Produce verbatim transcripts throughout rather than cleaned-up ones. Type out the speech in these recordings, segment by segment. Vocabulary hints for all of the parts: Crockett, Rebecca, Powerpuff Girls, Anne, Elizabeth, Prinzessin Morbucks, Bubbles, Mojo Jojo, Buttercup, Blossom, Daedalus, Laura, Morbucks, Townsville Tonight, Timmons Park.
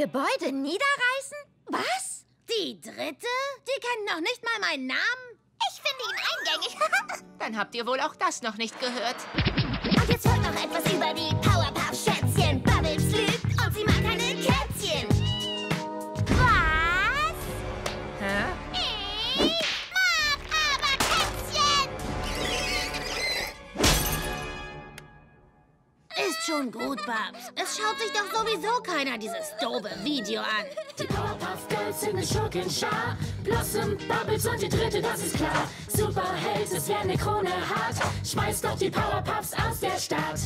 Gebäude niederreißen? Was? Die dritte? Die kennen noch nicht mal meinen Namen? Ich finde ihn eingängig. Dann habt ihr wohl auch das noch nicht gehört. Und jetzt folgt noch etwas über die Powerpuff-Schätzchen. Bubbles lügt und sie mag keine Kätzchen. Was? Hä? Ich mag aber Kätzchen. Ist schon gut, Babs. Es schaut sich doch sowieso keiner dieses doofe Video an. Die Powerpuff Girls sind eine Schurkenschar. Blossom, Bubbles und die dritte, das ist klar. Superheld ist wer eine Krone hat. Schmeißt doch die Powerpuffs aus der Stadt.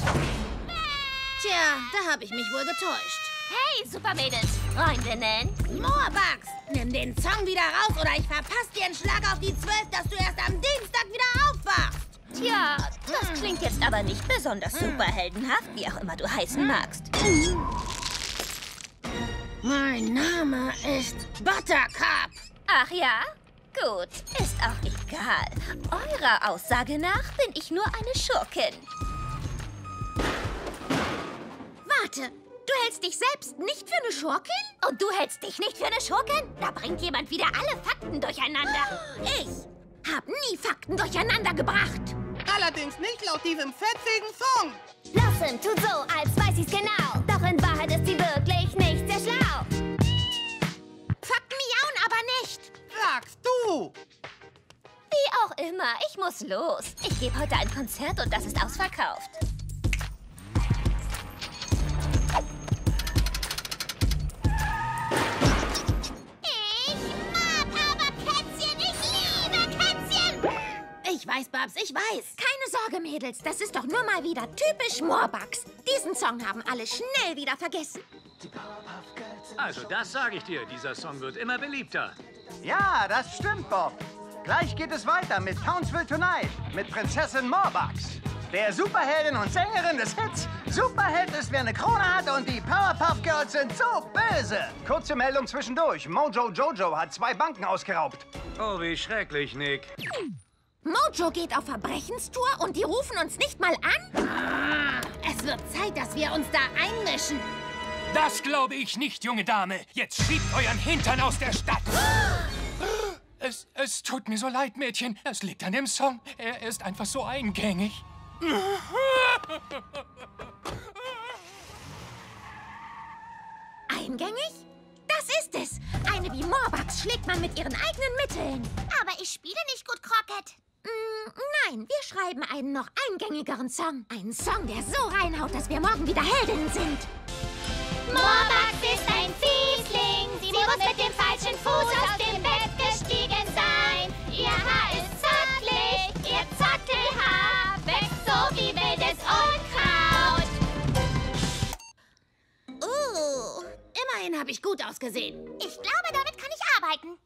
Tja, da habe ich mich wohl getäuscht. Hey, Supermädels, Freundinnen. Morbucks, nimm den Song wieder raus oder ich verpasse dir einen Schlag auf die zwölf, dass du erst am Dienstag wieder aufwachst. Tja, das hm. klingt jetzt aber nicht besonders hm. superheldenhaft, wie auch immer du heißen hm. magst. Mein Name ist Buttercup. Ach ja? Gut, ist auch egal. Eurer Aussage nach bin ich nur eine Schurkin. Warte, du hältst dich selbst nicht für eine Schurkin? Und du hältst dich nicht für eine Schurkin? Da bringt jemand wieder alle Fakten durcheinander. Ich habe nie Fakten durcheinander gebracht. Allerdings nicht laut diesem fetzigen Song. Blossom tut so, als weiß sie's genau. Doch in Wahrheit ist sie wirklich nicht sehr schlau. Fakten miauen aber nicht. Sagst du. Wie auch immer, ich muss los. Ich gebe heute ein Konzert und das ist ausverkauft. Ich mag aber Kätzchen. Ich liebe Kätzchen. Ich weiß, Babs, ich weiß. Keine Sorge, Mädels. Das ist doch nur mal wieder typisch Morbucks. Diesen Song haben alle schnell wieder vergessen. Also das sage ich dir, dieser Song wird immer beliebter. Ja, das stimmt, Bob. Gleich geht es weiter mit Townsville Tonight, mit Prinzessin Morbucks. Der Superheldin und Sängerin des Hits. Superheld ist, wer eine Krone hat und die Powerpuff Girls sind so böse. Kurze Meldung zwischendurch. Mojo Jojo hat zwei Banken ausgeraubt. Oh, wie schrecklich, Nick. Mojo geht auf Verbrechenstour und die rufen uns nicht mal an? Es wird Zeit, dass wir uns da einmischen. Das glaube ich nicht, junge Dame. Jetzt schiebt euren Hintern aus der Stadt. Es, es tut mir so leid, Mädchen. Es liegt an dem Song. Er ist einfach so eingängig. Eingängig? Das ist es. Eine wie Morbucks schlägt man mit ihren eigenen Mitteln. Aber ich spiele nicht gut, Crockett. Nein, wir schreiben einen noch eingängigeren Song. Einen Song, der so reinhaut, dass wir morgen wieder Heldinnen sind. Morbucks ist ein Fiesling. Sie, Sie muss mit dem falschen Fuß aus dem Bett gestiegen sein. Ihr Haar ist zackelig, ihr Zackelhaar wächst so wie wildes Unkraut. Uh, immerhin habe ich gut ausgesehen. Ich glaube, damit kann ich arbeiten.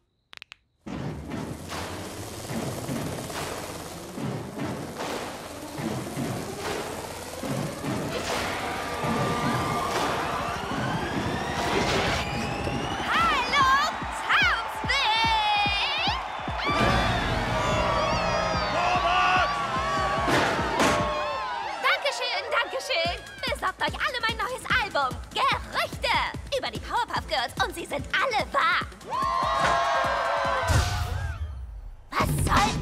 Besorgt euch alle mein neues Album, Gerüchte, über die Powerpuff Girls und sie sind alle wahr. Was soll...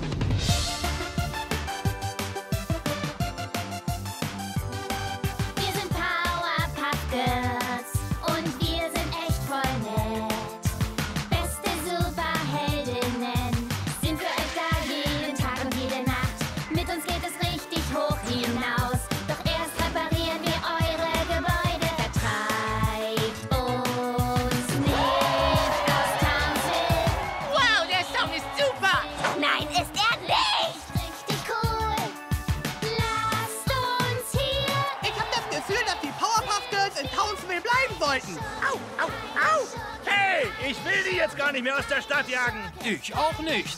Wir sind Powerpuff Girls und wir sind echt voll nett. Beste Superheldinnen sind für euch da jeden Tag und jede Nacht. Mit uns geht es richtig hoch hinaus. Au, au, au! Hey, ich will die jetzt gar nicht mehr aus der Stadt jagen. Ich auch nicht.